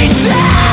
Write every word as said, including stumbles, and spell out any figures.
He said